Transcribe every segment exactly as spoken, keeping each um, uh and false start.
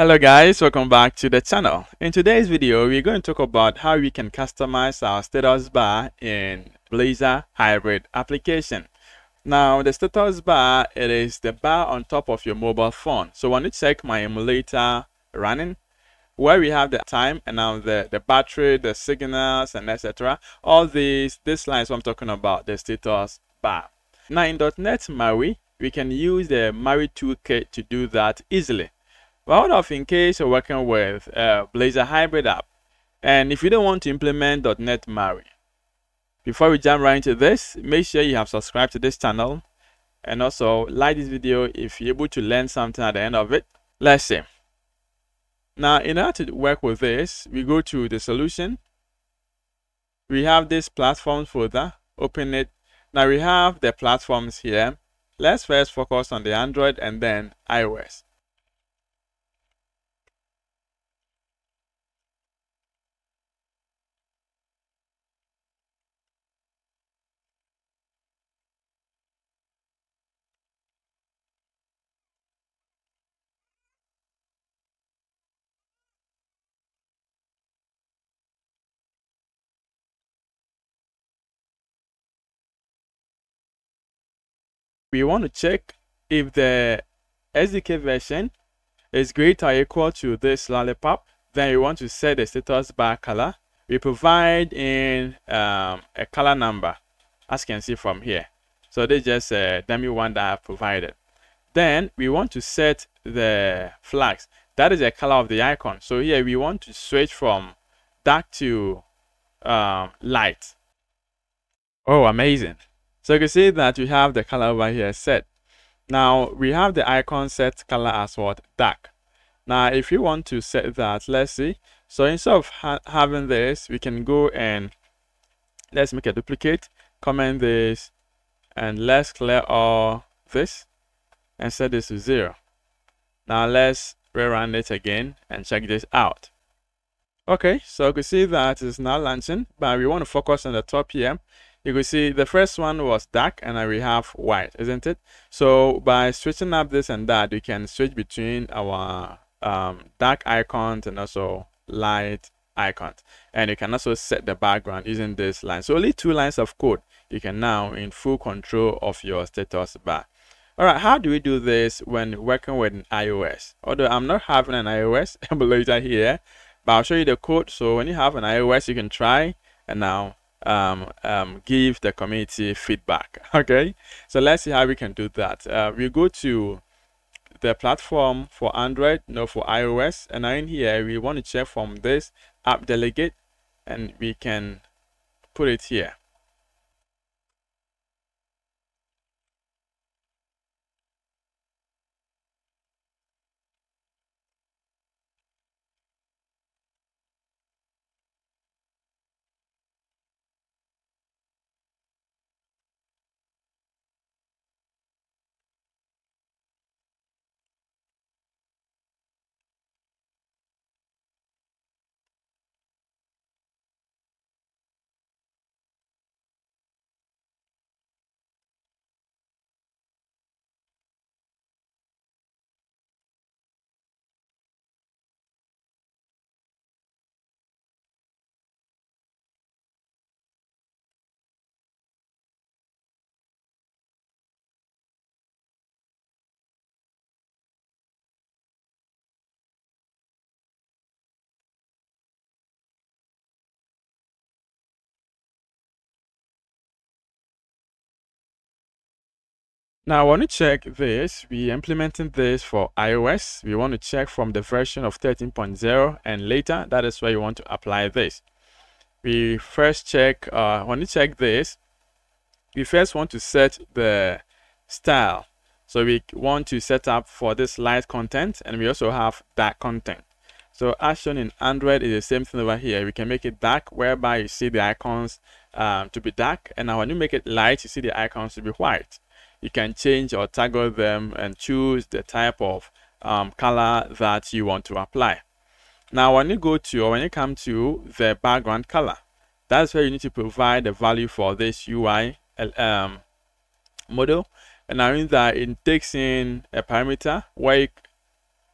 Hello guys, welcome back to the channel. In today's video, we're going to talk about how we can customize our status bar in Blazor Hybrid application. Now, the status bar, it is the bar on top of your mobile phone. So when you check my emulator running, where we have the time and now the, the battery, the signals and et cetera. All these, these lines I'm talking about, the status bar. Now in dot net MAUI, we can use the MAUI toolkit to do that easily. But what if in case you're working with uh, Blazor Hybrid app, and if you don't want to implement dot net MAUI? Before we jump right into this, make sure you have subscribed to this channel, and also like this video if you're able to learn something at the end of it. Let's see. Now, in order to work with this, we go to the solution. We have this platform folder. Open it. Now we have the platforms here. Let's first focus on the Android and then iOS. We want to check if the S D K version is greater or equal to this Lollipop. Then we want to set the status bar color. We provide in um, a color number, as you can see from here. So this is just a dummy one that I have provided. Then we want to set the flags. That is the color of the icon. So here we want to switch from dark to um, light. Oh, amazing. So you can see that we have the color over here set. Now we have the icon set color as what? Dark. Now if you want to set that, let's see. So instead of ha having this, we can go and let's make a duplicate, comment this, and let's clear all this and set this to zero. Now let's rerun it again and check this out. Okay, so you can see that it's now launching, but we want to focus on the top here. You can see the first one was dark and now we have white, isn't it? So by switching up this and that, we can switch between our um, dark icons and also light icons. And you can also set the background using this line. So only two lines of code. You can now in full control of your status bar. All right, how do we do this when working with an iOS? Although I'm not having an iOS emulator here, but I'll show you the code. So when you have an iOS, you can try and now Um, um give the community feedback. Okay, so let's see how we can do that. Uh, we go to the platform for Android, no, for iOS, and now in here we want to check from this AppDelegate, and we can put it here. Now, I want to check this. We're implementing this for iOS. We want to check from the version of thirteen point zero and later. That is where you want to apply this. We first check, uh, when you check this, we first want to set the style. So we want to set up for this light content, and we also have dark content. So as shown in Android is the same thing over here. We can make it dark, whereby you see the icons um, to be dark. And now when you make it light, you see the icons to be white. You can change or toggle them and choose the type of um, color that you want to apply. Now, when you go to or when you come to the background color, that's where you need to provide the value for this U I um, model. And now in that, it takes in a parameter, where you,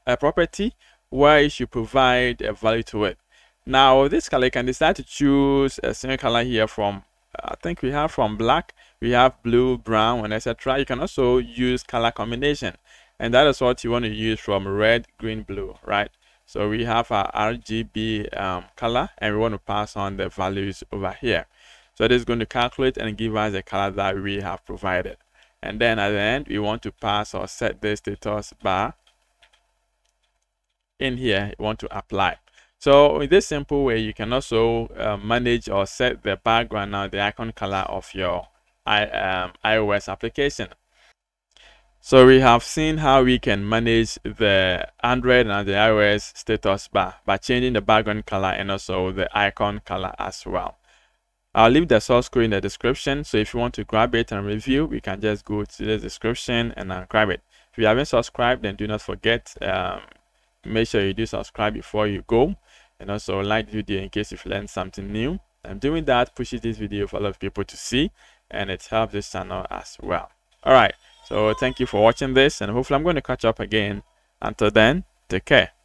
a property where you should provide a value to it. Now this color, you can decide to choose a single color here from, I think we have from black, we have blue, brown, and et cetera. You can also use color combination, and that is what you want to use from red, green, blue, right? So we have our R G B um, color, and we want to pass on the values over here. So this is going to calculate and give us the color that we have provided. And then at the end, we want to pass or set the status bar in here. You want to apply. So in this simple way, you can also uh, manage or set the background, now the icon color of your I, um, iOS application. So we have seen how we can manage the Android and the iOS status bar by changing the background color and also the icon color as well. I'll leave the source code in the description, so if you want to grab it and review, we can just go to the description and uh, grab it. If you haven't subscribed, then do not forget, um, make sure you do subscribe before you go, and also like the video in case you've learned something new. I'm doing that, pushing this video for a lot of people to see, and it helps this channel as well. All right. So thank you for watching this, and hopefully I'm going to catch up again. Until then, take care.